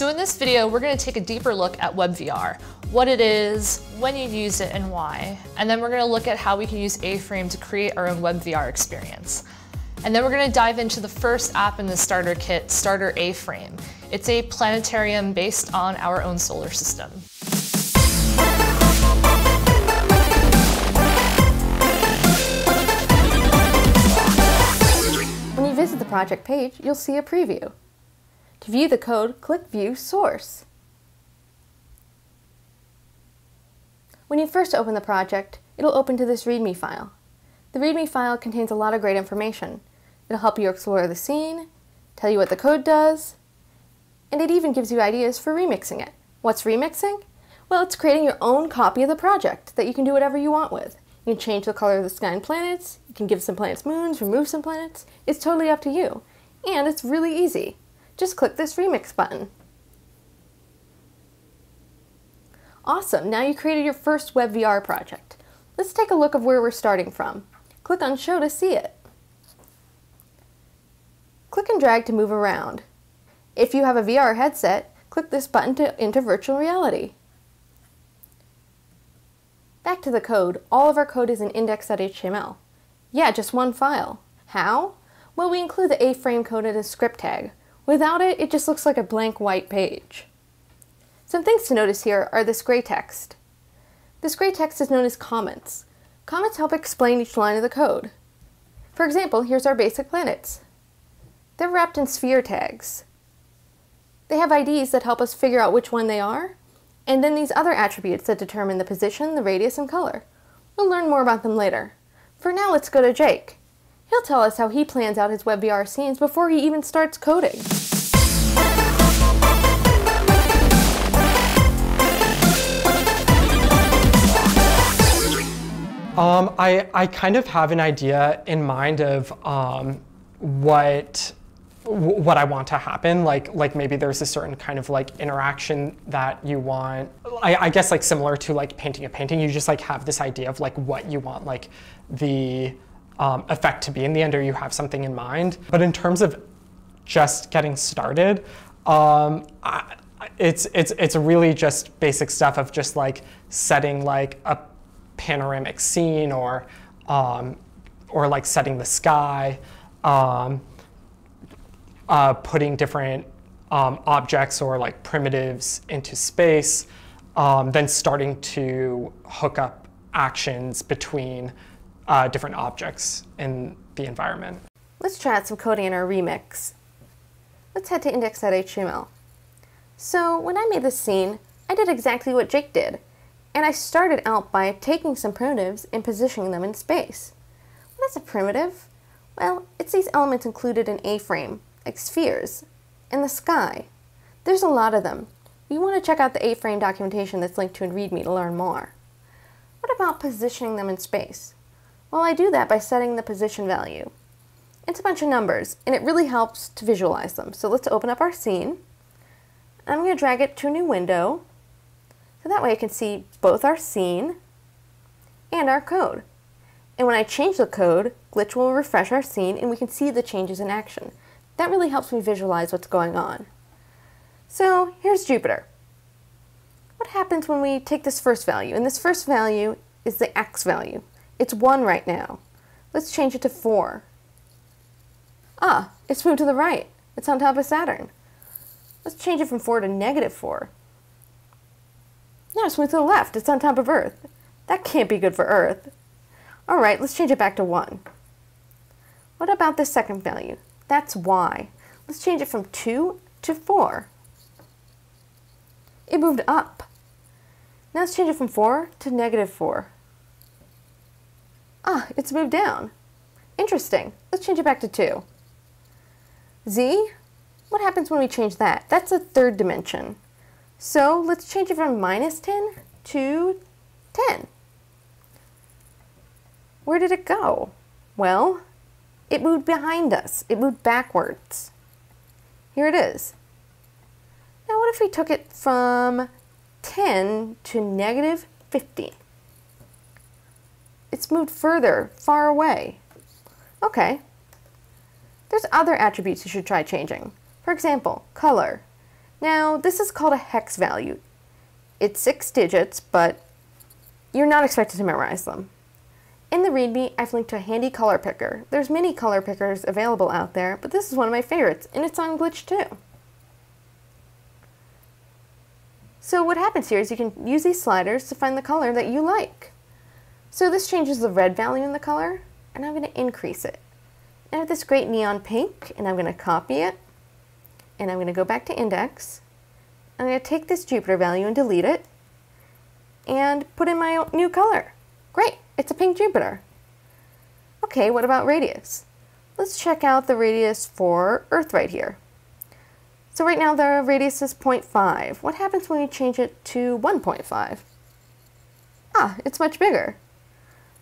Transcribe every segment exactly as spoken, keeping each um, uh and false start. So in this video, we're going to take a deeper look at WebVR, what it is, when you use it, and why. And then we're going to look at how we can use A-Frame to create our own WebVR experience. And then we're going to dive into the first app in the starter kit, Starter A-Frame. It's a planetarium based on our own solar system. When you visit the project page, you'll see a preview. To view the code, click View Source. When you first open the project, it'll open to this README file. The README file contains a lot of great information. It'll help you explore the scene, tell you what the code does, and it even gives you ideas for remixing it. What's remixing? Well, it's creating your own copy of the project that you can do whatever you want with. You can change the color of the sky and planets, you can give some planets moons, remove some planets. It's totally up to you. And it's really easy. Just click this remix button. Awesome, now you created your first WebVR project. Let's take a look at where we're starting from. Click on Show to see it. Click and drag to move around. If you have a V R headset, click this button to enter virtual reality. Back to the code, all of our code is in index dot H T M L. Yeah, just one file. How? Well, we include the A-Frame code in a script tag. Without it, it just looks like a blank white page. Some things to notice here are this gray text. This gray text is known as comments. Comments help explain each line of the code. For example, here's our basic planets. They're wrapped in sphere tags. They have I Ds that help us figure out which one they are, and then these other attributes that determine the position, the radius, and color. We'll learn more about them later. For now, let's go to Jake. He'll tell us how he plans out his WebVR scenes before he even starts coding. Um, I, I kind of have an idea in mind of um, what what I want to happen. Like, like maybe there's a certain kind of like interaction that you want. I, I guess like similar to like painting a painting, you just like have this idea of like what you want like the Um, effect to be in the end, or you have something in mind. But in terms of just getting started, um, I, it's it's it's really just basic stuff of just like setting like a panoramic scene or um, or like setting the sky, um, uh, putting different um, objects or like primitives into space, um, then starting to hook up actions between Uh, different objects in the environment. Let's try out some coding in our remix. Let's head to index dot H T M L. So when I made this scene, I did exactly what Jake did, and I started out by taking some primitives and positioning them in space. What is a primitive? Well, it's these elements included in A-Frame, like spheres, and the sky. There's a lot of them. You want to check out the A-Frame documentation that's linked to in README to learn more. What about positioning them in space? Well, I do that by setting the position value. It's a bunch of numbers, and it really helps to visualize them. So let's open up our scene. I'm going to drag it to a new window, so that way I can see both our scene and our code. And when I change the code, Glitch will refresh our scene, and we can see the changes in action. That really helps me visualize what's going on. So here's Jupiter. What happens when we take this first value? And this first value is the x value. It's one right now. Let's change it to four. Ah, it's moved to the right. It's on top of Saturn. Let's change it from four to negative four. Now it's moved to the left. It's on top of Earth. That can't be good for Earth. All right, let's change it back to one. What about this second value? That's y. Let's change it from two to four. It moved up. Now let's change it from four to negative four. Ah, it's moved down. Interesting. Let's change it back to two. Z, what happens when we change that? That's a third dimension. So let's change it from minus ten to ten. Where did it go? Well, it moved behind us. It moved backwards. Here it is. Now what if we took it from ten to negative fifty? It's moved further, far away. Okay. There's other attributes you should try changing. For example, color. Now, this is called a hex value. It's six digits, but you're not expected to memorize them. In the README, I've linked to a handy color picker. There's many color pickers available out there, but this is one of my favorites, and it's on Glitch too. So what happens here is you can use these sliders to find the color that you like. So this changes the red value in the color, and I'm going to increase it. I have this great neon pink, and I'm going to copy it, and I'm going to go back to index. I'm going to take this Jupiter value and delete it, and put in my new color. Great, it's a pink Jupiter. Okay, what about radius? Let's check out the radius for Earth right here. So right now the radius is zero point five. What happens when we change it to one point five? Ah, it's much bigger.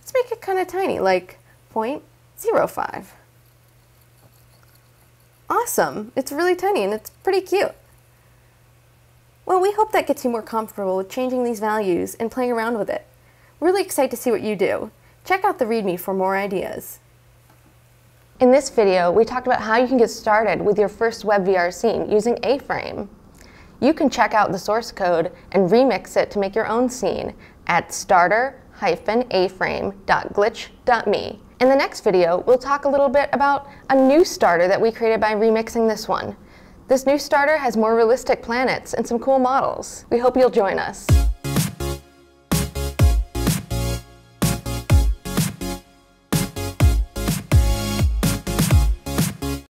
Let's make it kind of tiny, like zero point zero five. Awesome, it's really tiny and it's pretty cute. Well, we hope that gets you more comfortable with changing these values and playing around with it. Really excited to see what you do. Check out the README for more ideas. In this video, we talked about how you can get started with your first WebVR scene using A-Frame. You can check out the source code and remix it to make your own scene at starter dash A frame dot glitch dot me. In the next video, we'll talk a little bit about a new starter that we created by remixing this one. This new starter has more realistic planets and some cool models. We hope you'll join us.